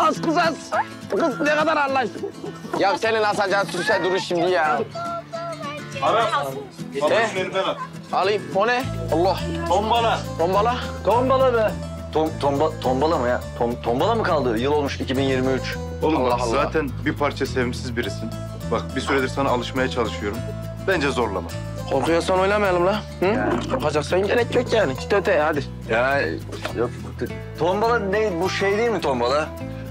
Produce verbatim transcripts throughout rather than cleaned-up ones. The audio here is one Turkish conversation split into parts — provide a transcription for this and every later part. As kız as. Kız ne kadar anlaştık. Ya senin asacağın süse durur şimdi ya. Ara. Babasını ben at. Alayım. O ne? Allah. Tombala. Tombala. Tombala be. Tom, tomba, tombala mı ya? Tom, tombala mı kaldı? Yıl olmuş iki bin yirmi üç. Oğlum Allah bak, Allah. Zaten bir parça sevimsiz birisin. Bak bir süredir sana alışmaya çalışıyorum. Bence zorlama. Korkuyorsan oynamayalım la. Korkacaksan gerek yok yani. Git öteye hadi. Ya yok. Tombala ne? Bu şey değil mi tombala?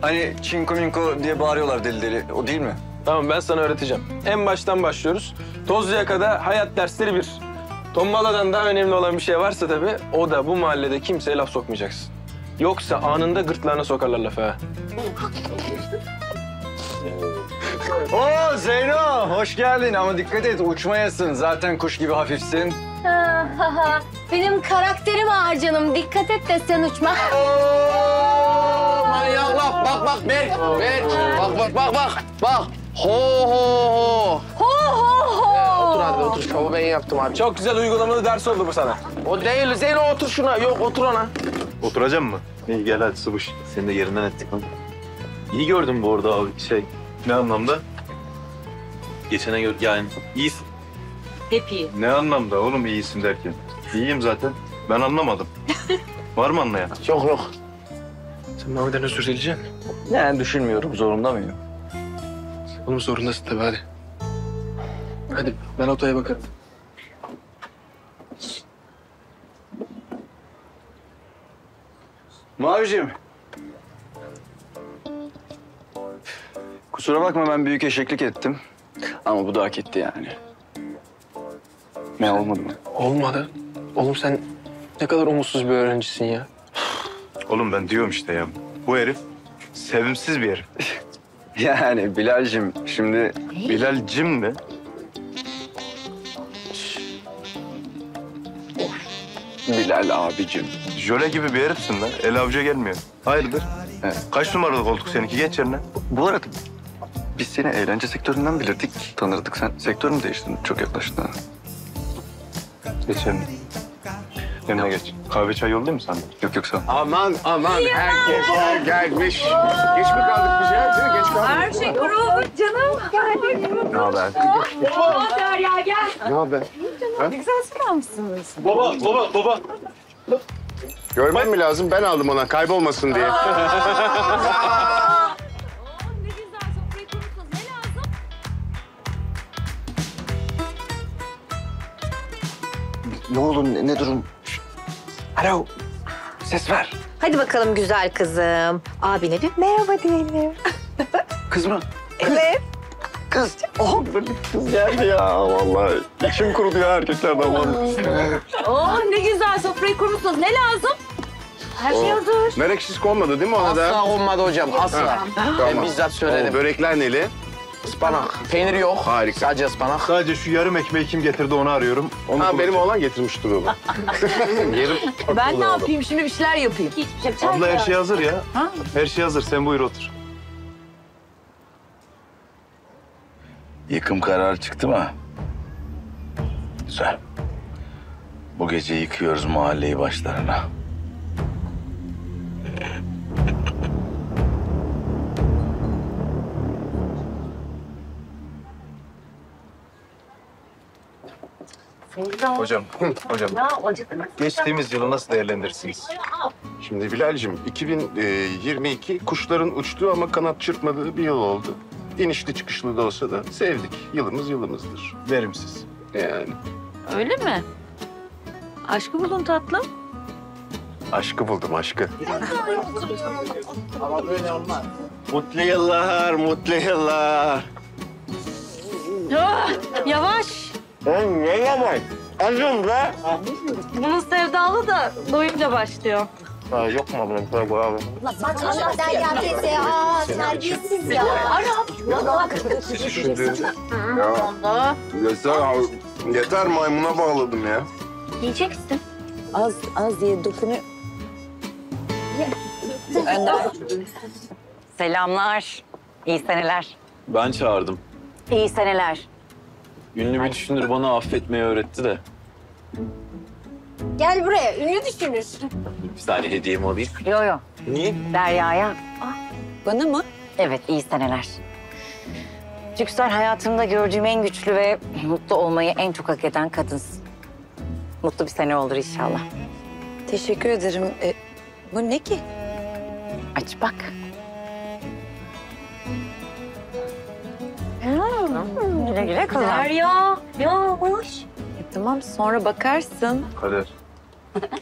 Hani çinko minko diye bağırıyorlar deli deli. O değil mi? Tamam ben sana öğreteceğim. En baştan başlıyoruz. Tozluyaka'da hayat dersleri bir. Tombala'dan daha önemli olan bir şey varsa tabii o da bu mahallede kimseye laf sokmayacaksın. Yoksa anında gırtlağına sokarlar lafı ha. Oo Zeyno, hoş geldin ama dikkat et uçmayasın. Zaten kuş gibi hafifsin. Ha, ha, ha. Benim karakterim ağır canım. Dikkat et de sen uçma. Oo, manyak laf. Bak bak Berk, Berk. Bak bak bak bak. Bak. Ho ho ho. Ho ho ho. Ya, otur hadi otur. Şovu ben yaptım abi. Çok güzel uygulamalı ders oldu bu sana. O değil Zeyno otur şuna. Yok otur ona. Oturacağım mı? İyi gel hadi Subuş. Seni de yerinden ettik lan. İyi gördüm bu arada abi şey. Ne anlamda? Geçene göre yani iyisin. Hep iyi. Ne anlamda oğlum iyisin derken? İyiyim zaten. Ben anlamadım. Var mı anlayan? Yok yok. Sen Mehmet'den özür dileyecek misin? Yani düşünmüyorum. Zorunda mıyım? Oğlum zorundasın tabii hadi. Hadi ben otoya bakarım. Maviciğim. Kusura bakma ben büyük eşeklik ettim. Ama bu da hak etti yani. Ne olmadı mı? Olmadı. Oğlum sen ne kadar umutsuz bir öğrencisin ya. Oğlum ben diyorum işte ya. Bu herif sevimsiz bir herif. Yani Bilal'cim şimdi... Hey. Bilal'cim mi? Bilal abicim. Jöle gibi bir herifsin lan. El avuca gelmiyor. Hayırdır? He. Kaç numaralı koltuk seninki? Geç yerine. Bu arada... Biz seni eğlence sektöründen bilirdik, tanırdık. Sen sektör mü değiştirdin? Çok yaklaştın ha. Geçelim. Yanına geç. Kahve çay yollayayım mı sen? Yok yok sağ ol. Aman aman ya. Herkes gelmiş. Aa. Geç mi kaldık bir şey? Geç kaldık. Her şey kuruldu canım. Geldim. Ne haber? Baba Derya gel. Ne haber? Ne güzel sıkılmışsınız. Baba baba baba. Görmen mi lazım? Ben aldım ona kaybolmasın diye. Ne oldu? Ne, ne durum? Alo. Ses ver. Hadi bakalım güzel kızım. Abine bir merhaba diyelim. Kız mı? Evet. Kız. Oh kız geldi ya vallahi. İçim kurudu ya erkeklerden vallahi. Oh ne güzel sofrayı kurmuşsunuz. Ne lazım? Her şey hazır. Börek şiş olmadı değil mi ona da? Asla olmadı hocam. Asla. Ben bizzat söyledim. Börekler neli? Ispanak. Peynir yok. Harika. Sadece ıspanak. Sadece şu yarım ekmeği kim getirdi onu arıyorum. Onu ha, benim oğlan getirmiştir onu. Yerim. Ben ne yapayım şimdi bir şeyler yapayım. Hiçbir şey. Abla her şey hazır ya. Ha? Her şey hazır. Sen buyur otur. Yıkım kararı çıktı mı? Güzel. Bu gece yıkıyoruz mahalleyi başlarına. Hocam, hocam. Geçtiğimiz yılı nasıl değerlendirirsiniz? Şimdi Bilal'cim, iki bin yirmi iki kuşların uçtuğu ama kanat çırpmadığı bir yıl oldu. İnişli çıkışlı da olsa da sevdik. Yılımız yılımızdır. Verimsiz. Yani. Öyle mi? Aşkı buldun tatlım. Aşkı buldum, aşkı. Ama böyle olmaz. Mutlu yıllar, mutlu yıllar. Yavaş. Oğlum ne yavaş? Acım be. Bunun sevdalı da doyunca başlıyor. Ha, yok mu ablam? Koy koy abi. Saçmalama sen ya teyze ya. Terbiyesiz ya. Arap. Şimdi. Ya. Yeter, yeter maymuna bağladım ya. Yiyeceksin. Az az diye dokunuyor. Önder. Selamlar. İyi seneler. Ben çağırdım. İyi seneler. Ünlü bir düşünür bana affetmeyi öğretti de. Gel buraya, ünlü düşünür. Bir saniye hediyemi alayım. Yok yok. Niye? Derya'ya. Ah. Bana mı? Evet, iyi seneler. Çünkü sen hayatımda gördüğüm en güçlü ve mutlu olmayı en çok hak eden kadınsın. Mutlu bir sene olur inşallah. Teşekkür ederim. E, bu ne ki? Aç bak. Hmm. Güle güle kadar. Derya, ya hoş. E, tamam, sonra bakarsın. Kader.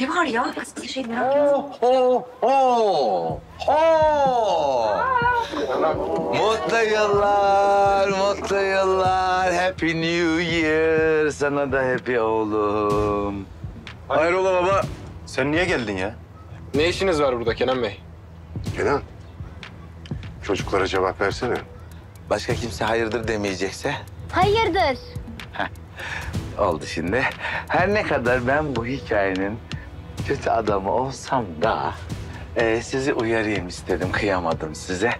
Ne var ya? Kız bir şey merak ediyorum. Ho ho ho. Mutlu yıllar, mutlu yıllar. Happy New Year. Sana da happy oğlum. Hayrola baba? Sen niye geldin ya? Ne işiniz var burada Kenan Bey? Kenan, çocuklara cevap versene. Başka kimse hayırdır demeyecekse? Hayırdır. Heh. Oldu şimdi. Her ne kadar ben bu hikayenin kötü adamı olsam da e, sizi uyarayım istedim, kıyamadım size.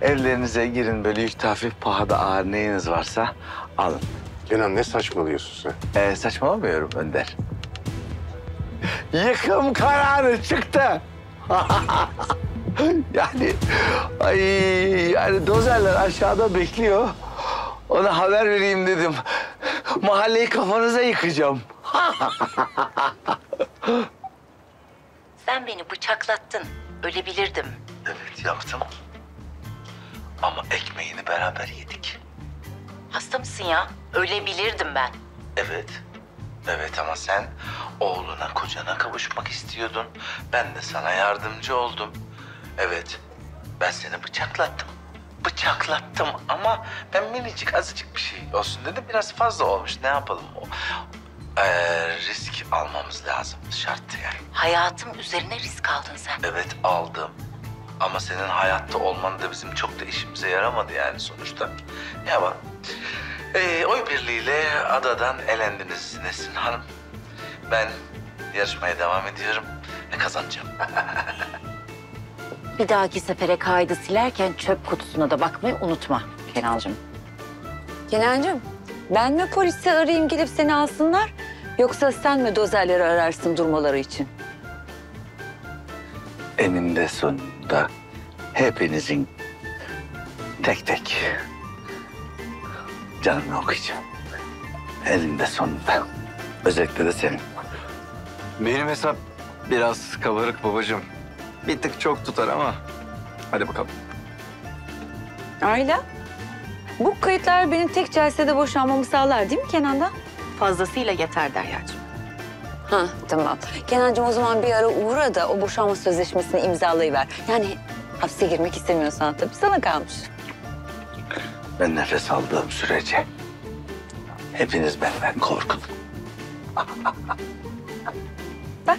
Evlerinize girin, böyle yük hafif, pahada ağır neyiniz varsa alın. Kenan, ne saçmalıyorsun sen? E, saçmalamıyorum Önder. Yıkım kararı çıktı. Yani ay yani dozerler aşağıda bekliyor. Ona haber vereyim dedim. Mahalleyi kafanıza yıkacağım. Sen beni bıçaklattın. Ölebilirdim. Evet yaptım. Ama ekmeğini beraber yedik. Hasta mısın ya? Ölebilirdim ben. Evet. Evet ama sen oğluna, kocana kavuşmak istiyordun. Ben de sana yardımcı oldum. Evet. Ben seni bıçaklattım. Bıçaklattım ama ben minicik, azıcık bir şey olsun dedim. Biraz fazla olmuş. Ne yapalım? O, ee, risk almamız lazım. Şarttı yani. Hayatım üzerine risk aldın sen. Evet, aldım. Ama senin hayatta olman da bizim çok da işimize yaramadı yani sonuçta. Ya bak, ee, oy birliğiyle adadan elendiniz Nesin Hanım. Ben yarışmaya devam ediyorum ve kazanacağım. Bir dahaki sefere kaydı silerken çöp kutusuna da bakmayı unutma Kenancığım. Kenancığım, ben mi polisi arayayım gelip seni alsınlar? Yoksa sen mi dozerleri ararsın durmaları için? Eninde sonunda hepinizin tek tek canını okuyacağım. Eninde sonunda. Özellikle de senin. Benim hesap biraz kabarık babacığım. Bir tık çok tutar ama hadi bakalım. Ayla, bu kayıtlar benim tek celsede boşanmamı sağlar değil mi Kenan'dan? Fazlasıyla yeter Derya'cığım. Ha tamam. Kenancığım o zaman bir ara uğra da o boşanma sözleşmesini imzalayıver. Yani hapse girmek istemiyorsan tabii sana kalmış. Ben nefes aldığım sürece hepiniz benden korkun. Bak.